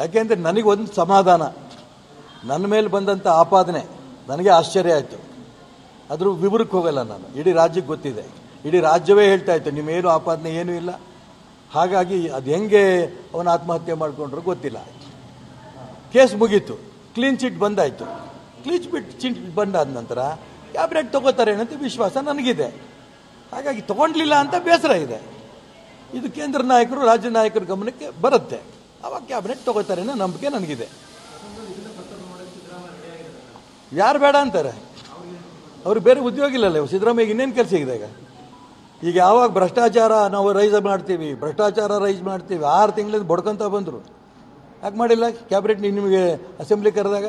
ಯಾಕೆಂದ್ರೆ ನನಗೆ ಒಂದು ಸಮಾಧಾನ, ನನ್ನ ಮೇಲೆ ಬಂದಂತ ಆಪಾದನೆ ನನಗೆ ಆಶ್ಚರ್ಯ ಆಯಿತು. ಅದ್ರ ವಿವರಕ್ಕೆ ಹೋಗಲ್ಲ ನಾನು, ಇಡೀ ರಾಜ್ಯಕ್ಕೆ ಗೊತ್ತಿದೆ, ಇಡೀ ರಾಜ್ಯವೇ ಹೇಳ್ತಾ ಇತ್ತು ನಿಮ್ಮೇನು ಆಪಾದನೆ ಏನೂ ಇಲ್ಲ. ಹಾಗಾಗಿ ಅದು ಹೆಂಗೆ ಅವನ ಆತ್ಮಹತ್ಯೆ ಮಾಡಿಕೊಂಡ್ರು ಗೊತ್ತಿಲ್ಲ. ಕೇಸ್ ಮುಗೀತು, ಕ್ಲೀನ್ ಚಿಟ್ ಬಂದಾಯಿತು. ಕ್ಲೀನ್ ಚಿಟ್ ಬಂದಾದ ನಂತರ ಕ್ಯಾಬಿನೆಟ್ ತಗೋತಾರೆ ಅಂತ ವಿಶ್ವಾಸ ನನಗಿದೆ. ಹಾಗಾಗಿ ತಗೊಂಡ್ಲಿಲ್ಲ ಅಂತ ಬೇಸರ ಇದೆ. ಇದು ಕೇಂದ್ರ ನಾಯಕರು ರಾಜ್ಯ ನಾಯಕರ ಗಮನಕ್ಕೆ ಬರುತ್ತೆ, ಅವಾಗ ಕ್ಯಾಬಿನೆಟ್ ತಗೋತಾರೆ ಅನ್ನೋ ನಂಬಿಕೆ ನನಗಿದೆ. ಯಾರು ಬೇಡ ಅಂತಾರೆ? ಅವರು ಬೇರೆ ಉದ್ಯೋಗ ಇಲ್ಲಲ್ಲ. ಸಿದ್ದರಾಮಯ್ಯ ಇನ್ನೇನು ಕೆಲಸ ಇದೆ? ಈಗ ಯಾವಾಗ ಭ್ರಷ್ಟಾಚಾರ ನಾವು ರೈಸ್ ಮಾಡ್ತೀವಿ 6 ತಿಂಗಳಿಂದ ಬಡ್ಕೊಂತ ಬಂದರು. ಯಾಕೆ ಮಾಡಿಲ್ಲ ಕ್ಯಾಬಿನೆಟ್? ನಿಮಗೆ ಅಸೆಂಬ್ಲಿ ಕರೆದಾಗ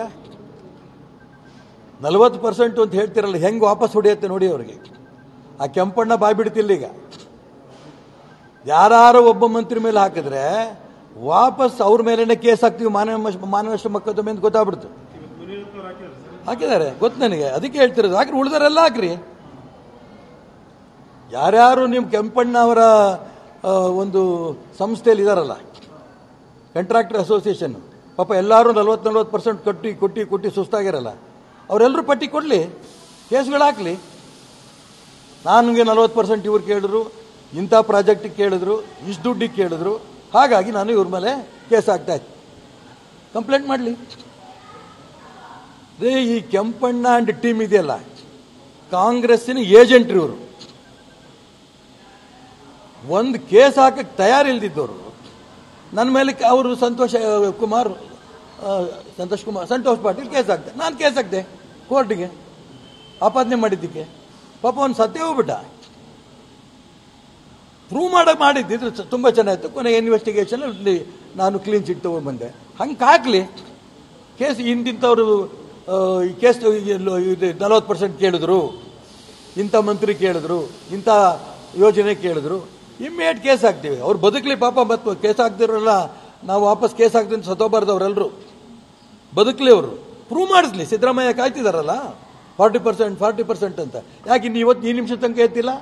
40% ಅಂತ ಹೇಳ್ತಿರಲ್ಲ, ಹೆಂಗೆ ವಾಪಸ್ ಹೊಡೆಯುತ್ತೆ ನೋಡಿ ಅವ್ರಿಗೆ. ಆ ಕೆಂಪಣ್ಣ ಬಾಯಿ ಬಿಡ್ತಿಲ್ಲ. ಈಗ ಯಾರು ಒಬ್ಬ ಮಂತ್ರಿ ಮೇಲೆ ಹಾಕಿದ್ರೆ ವಾಪಸ್ ಅವ್ರ ಮೇಲೇನೆ ಕೇಸ್ ಹಾಕ್ತೀವಿ, ಮಾನವನಷ್ಟ ಮಕ್ಕಳ ಅಂತ ಗೊತ್ತಾಗ್ಬಿಡ್ತು. ಹಾಕಿದ್ದಾರೆ ಗೊತ್ತು ನನಗೆ, ಅದಕ್ಕೆ ಹೇಳ್ತಿರೋದು. ಹಾಕ್ರಿ, ಉಳಿದಾರೆಲ್ಲ ಹಾಕ್ರಿ. ಯಾರ್ಯಾರು ನಿಮ್ಮ ಕೆಂಪಣ್ಣ ಅವರ ಒಂದು ಸಂಸ್ಥೆಯಲ್ಲಿ ಇದಾರಲ್ಲ, ಕಾಂಟ್ರಾಕ್ಟರ್ ಅಸೋಸಿಯೇಷನ್, ಪಾಪ ಎಲ್ಲರೂ 40% ಕೊಟ್ಟು ಸುಸ್ತಾಗಿರಲ್ಲ, ಅವರೆಲ್ಲರೂ ಪಟ್ಟಿ ಕೊಡಲಿ, ಕೇಸ್ಗಳು ಹಾಕಲಿ. ನನಗೆ 40% ಇವ್ರು ಕೇಳಿದ್ರು, ಇಂಥ ಪ್ರಾಜೆಕ್ಟಿಗೆ ಕೇಳಿದ್ರು, ಇಷ್ಟು ದುಡ್ಡಿಗೆ ಕೇಳಿದ್ರು, ಹಾಗಾಗಿ ನಾನು ಇವ್ರ ಮೇಲೆ ಕೇಸ್ ಹಾಕ್ತಾ ಇತ್ತು. ಕಂಪ್ಲೇಂಟ್ ಮಾಡಲಿ ರೇ. ಈ ಕೆಂಪಣ್ಣ ಆ್ಯಂಡ್ ಟೀಮ್ ಇದೆಯಲ್ಲ, ಕಾಂಗ್ರೆಸ್ಸಿನ ಏಜೆಂಟ್ರಿ ಇವರು. ಒಂದು ಕೇಸ್ ಹಾಕಕ್ಕೆ ತಯಾರಿಲ್ದಿದ್ದವರು ನನ್ನ ಮೇಲೆ ಅವರು ಸಂತೋಷ್ ಪಾಟೀಲ್ ಕೇಸ್ ಹಾಕ್ತಾರೆ. ನಾನು ಕೇಸ್ ಹಾಕ್ದೆ ಕೋರ್ಟಿಗೆ ಆಪಾದನೆ ಮಾಡಿದ್ದಕ್ಕೆ. ಪಾಪ ಅವ್ನು ಸತ್ತೇ ಹೋಗ್ಬಿಟ್ಟ. ಪ್ರೂವ್ ಮಾಡಿದ್ದಿದ್ರೆ ತುಂಬ ಚೆನ್ನಾಗಿತ್ತು. ಕೊನೆಗೆ ಇನ್ವೆಸ್ಟಿಗೇಷನಲ್ಲಿ ನಾನು ಕ್ಲೀನ್ ಚಿಟ್ ತೊಗೊಂಡು ಬಂದೆ. ಹಂಗೆ ಹಾಕಲಿ ಕೇಸ್. ಇಂತಿಂಥವ್ರು ಈ ಕೇಸ್ 40% ಕೇಳಿದ್ರು, ಇಂಥ ಮಂತ್ರಿ ಕೇಳಿದ್ರು, ಇಂಥ ಯೋಜನೆ ಕೇಳಿದ್ರು, ಇಮ್ಮಿಡಿಯೇಟ್ ಕೇಸ್ ಹಾಕ್ತೀವಿ. ಅವ್ರು ಬದುಕಲಿ ಪಾಪ. ಮತ್ತು ಕೇಸ್ ಹಾಕ್ತಿರಲ್ಲ, ನಾವು ವಾಪಸ್ ಕೇಸ್ ಹಾಕ್ತೀನಿ ಸತ್ತೋಬಾರ್ದು. ಅವರೆಲ್ಲರೂ ಬದುಕಲಿ, ಅವರು ಪ್ರೂವ್ ಮಾಡಿಸ್ಲಿ. ಸಿದ್ದರಾಮಯ್ಯ ಕಾಯ್ತಿದಾರಲ್ಲ 40% ಅಂತ. ಯಾಕೆ ಇನ್ನು ಇವತ್ತು ಈ ನಿಮಿಷ ತನಕ ಎತ್ತಿಲ್ಲ?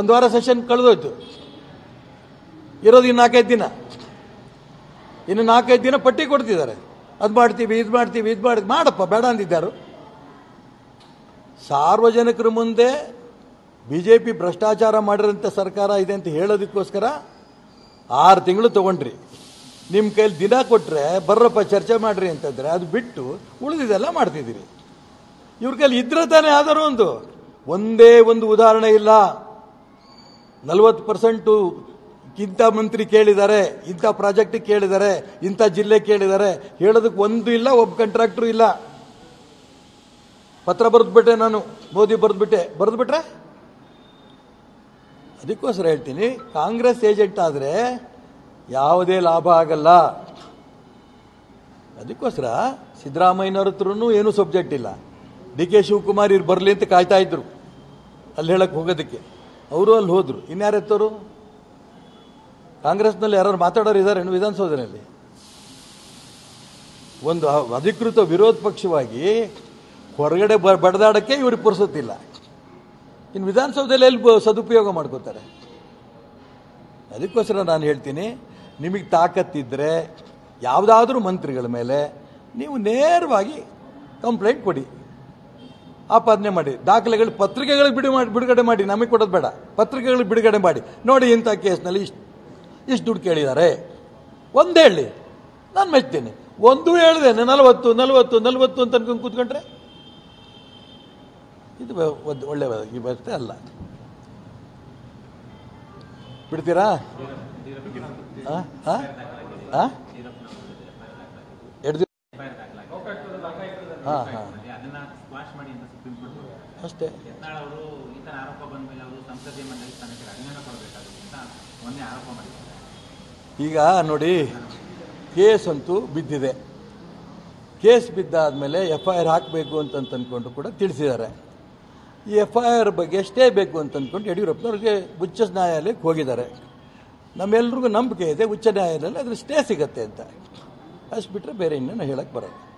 ಒಂದು ವಾರ ಸೆಷನ್ ಕಳೆದೋಯ್ತು, ಇರೋದು ಇನ್ನು 4-5 ದಿನ. ಇನ್ನು 4-5 ದಿನ ಪಟ್ಟಿ ಕೊಡ್ತಿದ್ದಾರೆ. ಅದು ಮಾಡ್ತೀವಿ, ಇದು ಮಾಡ್ತೀವಿ, ಇದು ಮಾಡಿ ಮಾಡಪ್ಪ ಬೇಡ ಅಂದಿದ್ದಾರು. ಸಾರ್ವಜನಿಕರ ಮುಂದೆ BJP ಭ್ರಷ್ಟಾಚಾರ ಮಾಡಿರೋಂಥ ಸರ್ಕಾರ ಇದೆ ಅಂತ ಹೇಳೋದಕ್ಕೋಸ್ಕರ 6 ತಿಂಗಳು ತೊಗೊಂಡ್ರಿ. ನಿಮ್ಮ ಕೈಲಿ ದಿನ ಕೊಟ್ಟರೆ ಬರ್ರಪ್ಪ ಚರ್ಚೆ ಮಾಡಿರಿ ಅಂತಂದರೆ ಅದು ಬಿಟ್ಟು ಉಳಿದಿದೆಲ್ಲ ಮಾಡ್ತಿದ್ದೀರಿ. ಇವ್ರ ಕೈಲಿ ಇದ್ರೆ ತಾನೇ ಆದರೂ ಒಂದೇ ಒಂದು ಉದಾಹರಣೆ ಇಲ್ಲ. 40% ಇಂಥ ಮಂತ್ರಿ ಕೇಳಿದ್ದಾರೆ, ಇಂಥ ಪ್ರಾಜೆಕ್ಟ್ ಕೇಳಿದ್ದಾರೆ, ಇಂಥ ಜಿಲ್ಲೆ ಕೇಳಿದ್ದಾರೆ, ಹೇಳೋದಕ್ಕೆ ಒಂದು ಇಲ್ಲ, ಒಬ್ಬ ಕಾಂಟ್ರಾಕ್ಟ್ರು ಇಲ್ಲ. ಪತ್ರ ಬರೆದ್ಬಿಟ್ಟೆ ನಾನು, ಮೋದಿ ಬರೆದ್ಬಿಟ್ರೆ. ಅದಕ್ಕೋಸ್ಕರ ಹೇಳ್ತೀನಿ, ಕಾಂಗ್ರೆಸ್ ಏಜೆಂಟ್ ಆದರೆ ಯಾವುದೇ ಲಾಭ ಆಗಲ್ಲ. ಅದಕ್ಕೋಸ್ಕರ ಸಿದ್ದರಾಮಯ್ಯನವ್ರ ಹತ್ರನೂ ಏನೂ ಸಬ್ಜೆಕ್ಟ್ ಇಲ್ಲ. DK ಶಿವಕುಮಾರ್ ಇವ್ರು ಬರಲಿ ಅಂತ ಕಾಯ್ತಾ ಇದ್ರು ಅಲ್ಲಿ ಹೇಳಕ್ಕೆ ಹೋಗೋದಕ್ಕೆ. ಅವರು ಅಲ್ಲಿ ಹೋದರು. ಇನ್ಯಾರೆತ್ತವರು? ಕಾಂಗ್ರೆಸ್ನಲ್ಲಿ ಯಾರು ಮಾತಾಡೋರು ಇದ್ದಾರೆ ವಿಧಾನಸೌಧದಲ್ಲಿ? ಒಂದು ಅಧಿಕೃತ ವಿರೋಧ ಪಕ್ಷವಾಗಿ ಹೊರಗಡೆ ಬಡದಾಡೋಕ್ಕೆ ಇವ್ರಿಗೆ ಪುರ್ಸೊತ್ತಿಲ್ಲ. ಇನ್ನು ವಿಧಾನಸೌಧದಲ್ಲಿ ಎಲ್ಲಿ ಸದುಪಯೋಗ ಮಾಡ್ಕೋತಾರೆ? ಅದಕ್ಕೋಸ್ಕರ ನಾನು ಹೇಳ್ತೀನಿ, ನಿಮಗೆ ತಾಕತ್ತಿದ್ದರೆ ಯಾವುದಾದ್ರೂ ಮಂತ್ರಿಗಳ ಮೇಲೆ ನೀವು ನೇರವಾಗಿ ಕಂಪ್ಲೇಂಟ್ ಕೊಡಿ, ಆಪಾದನೆ ಮಾಡಿ, ದಾಖಲೆಗಳು ಪತ್ರಿಕೆಗಳಿಗೆ ಬಿಡುಗಡೆ ಮಾಡಿ. ನಮಗೆ ಕೊಡೋದು ಬೇಡ, ಪತ್ರಿಕೆಗಳಿಗೆ ಬಿಡುಗಡೆ ಮಾಡಿ. ನೋಡಿ ಇಂಥ ಕೇಸ್ನಲ್ಲಿ ಇಷ್ಟು ದುಡ್ಡು ಕೇಳಿದ್ದಾರೆ ಒಂದು ಹೇಳಿ, ನಾನು ಮೆಚ್ತೀನಿ. ಒಂದು ಹೇಳಿದೆ 40 ಅಂತ ಅನ್ಕೊಂಡು ಕೂತ್ಕೊಂಡ್ರೆ ಇದು ಒಳ್ಳೆ ವ್ಯವಸ್ಥೆ ಅಲ್ಲ. ಬಿಡ್ತೀರಾ? ಅಷ್ಟೇ. ಈಗ ನೋಡಿ, ಕೇಸ್ ಅಂತೂ ಬಿದ್ದಿದೆ. ಕೇಸ್ ಬಿದ್ದಾದ್ಮೇಲೆ FIR ಹಾಕಬೇಕು ಅಂತ ಅಂದ್ಕೊಂಡು ಕೂಡ ತಿಳಿಸಿದ್ದಾರೆ. ಈ FIR ಬಗ್ಗೆ ಸ್ಟೇ ಬೇಕು ಅಂತ ಅಂದ್ಕೊಂಡು ಯಡಿಯೂರಪ್ಪನವ್ರಿಗೆ ಉಚ್ಚ ನ್ಯಾಯಾಲಯಕ್ಕೆ ಹೋಗಿದ್ದಾರೆ. ನಮ್ಮೆಲ್ರಿಗೂ ನಂಬಿಕೆ ಇದೆ ಉಚ್ಚ ನ್ಯಾಯಾಲಯದಲ್ಲಿ ಅದ್ರ ಸ್ಟೇ ಸಿಗತ್ತೆ ಅಂತ. ಅಷ್ಟು ಬಿಟ್ಟರೆ ಬೇರೆ ಇನ್ನೇನು ಹೇಳಕ್ಕೆ ಬರೋದು.